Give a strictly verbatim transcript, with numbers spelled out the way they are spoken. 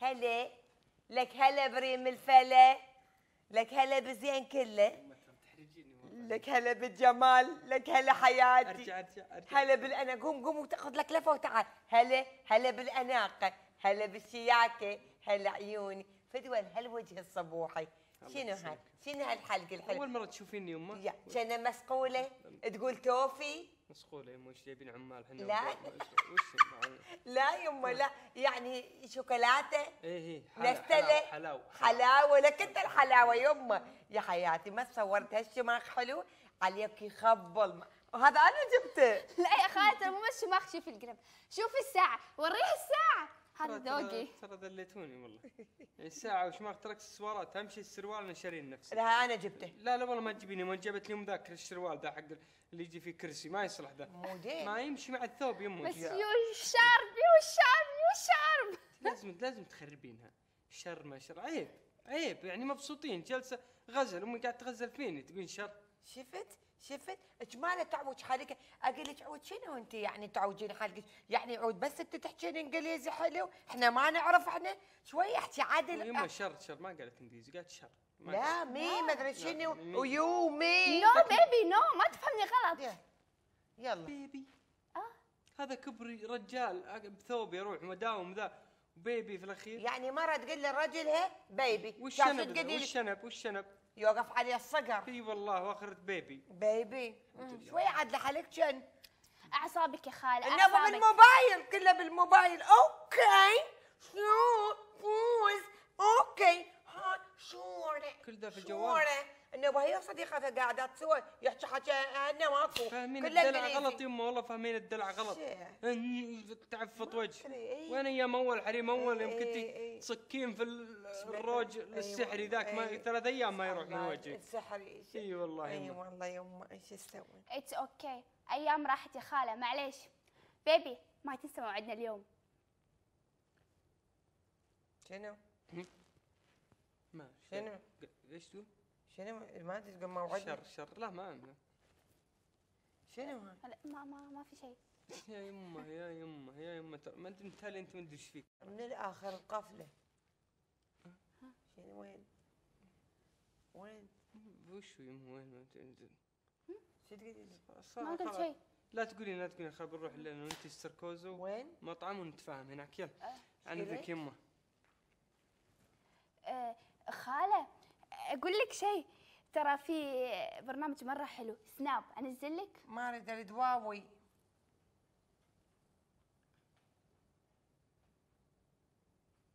هلا لك، هلا بريم الفلا لك، هلا بزين كله لك، هلا بالجمال لك، هلا حياتي. أرجع أرجع أرجع. هلا بالأناقة، قوم قوم وتاخذ لك لفه وتعال. هلا هلا بالأناقة، هلا بالشياكة، هلا عيوني فدوى، هالوجه الصبوحي. شنو هاي؟ شنو هالحلقة الحلوة؟ أول مرة تشوفيني يما؟ كأنها مسقولة، تقول توفي؟ مسقولة يما وش جايبين عمال احنا؟ لا لا يما لا، يعني شوكولاتة؟ إيه إيه حلاوة حلاوة حلاوة لك أنت الحلاوة يما يا حياتي، ما تصورت هالشماغ حلو عليك يخبل، وهذا أنا جبته. لا يا خالتي مو الشماغ، شوفي القلم، شوفي الساعة، وريها الساعة. هذا ذوقي ترى، ذليتوني والله. الساعة وشماغ تركت السوارات، امشي السروال انا شاريه لنفسي. لا انا جبته. لا لا والله ما تجيبيني، ما جابت لي ام ذاك السروال ذا حق اللي يجي فيه كرسي، ما يصلح ذا. ما يمشي مع الثوب يمه. بس يو الشارب يو الشارب يو الشارب. لازم لازم تخربينها، شر ما شر، عيب عيب يعني مبسوطين جلسة غزل، امي قاعدة تغزل فيني تقولين شر. شفت؟ شفت؟ اجماله تعوج حالك، اقول لك عود شنو انت يعني تعوجين حالك؟ يعني عود بس انت تحكين انجليزي حلو، احنا ما نعرف، احنا شويه احكي عادل. يما شر شر ما قالت انجليزي، قالت شر. لا مي ما ادري شنو ويو مي. نو بيبي نو، ما تفهمني غلط. يلا بيبي اه هذا كبري رجال بثوب يروح مداوم ذا، بيبي في الاخير يعني مره تقول للرجل ها بيبي. والشنب والشنب والشنب يوقف عليه الصقر. اي والله واخرت بيبي بيبي شوي عاد لحالك جن. اعصابك يا خاله اعصابك. انما بالموبايل كله بالموبايل. اوكي شنو فوز اوكي ها شوري كل ده في الجوال. انما هي صديقتها قاعده تسوي يحكي حكي انه ما اطفو. فاهمين الدلع غلط يمه والله، فاهمين الدلع غلط. تعفط وجه وين ايام اول حريم اول يوم كنتي تصكين في الروج السحري ذاك، ما ثلاث ايام ما يروح من وجهك السحري. اي والله اي والله يمه ايش تسوي؟ اتس اوكي ايام راحت يا خاله معليش. بيبي ما تنسى موعدنا اليوم. شنو؟ ما شنو؟ ايش تقول؟ شنو ما تقول موعدنا؟ شر شر لا ما أنا. شنو هاي؟ ما ما ما في شيء. يا يمه يا يمه يا يمه ما انت متالي، انت ما ادري ايش فيك. من الاخر القفله. شنو وين؟ وين؟ وش يمه وين ما تنزل؟ شو تقولي؟ ما قلت شيء. لا تقولين لا تقولين خل بنروح الا انا وانت السركوزو وين؟ مطعم ونتفاهم هناك. يلا عن اذنك يمه. أه خاله اقول لك شيء، ترى في برنامج مره حلو سناب انزل لك. ما اريد اريد واوي.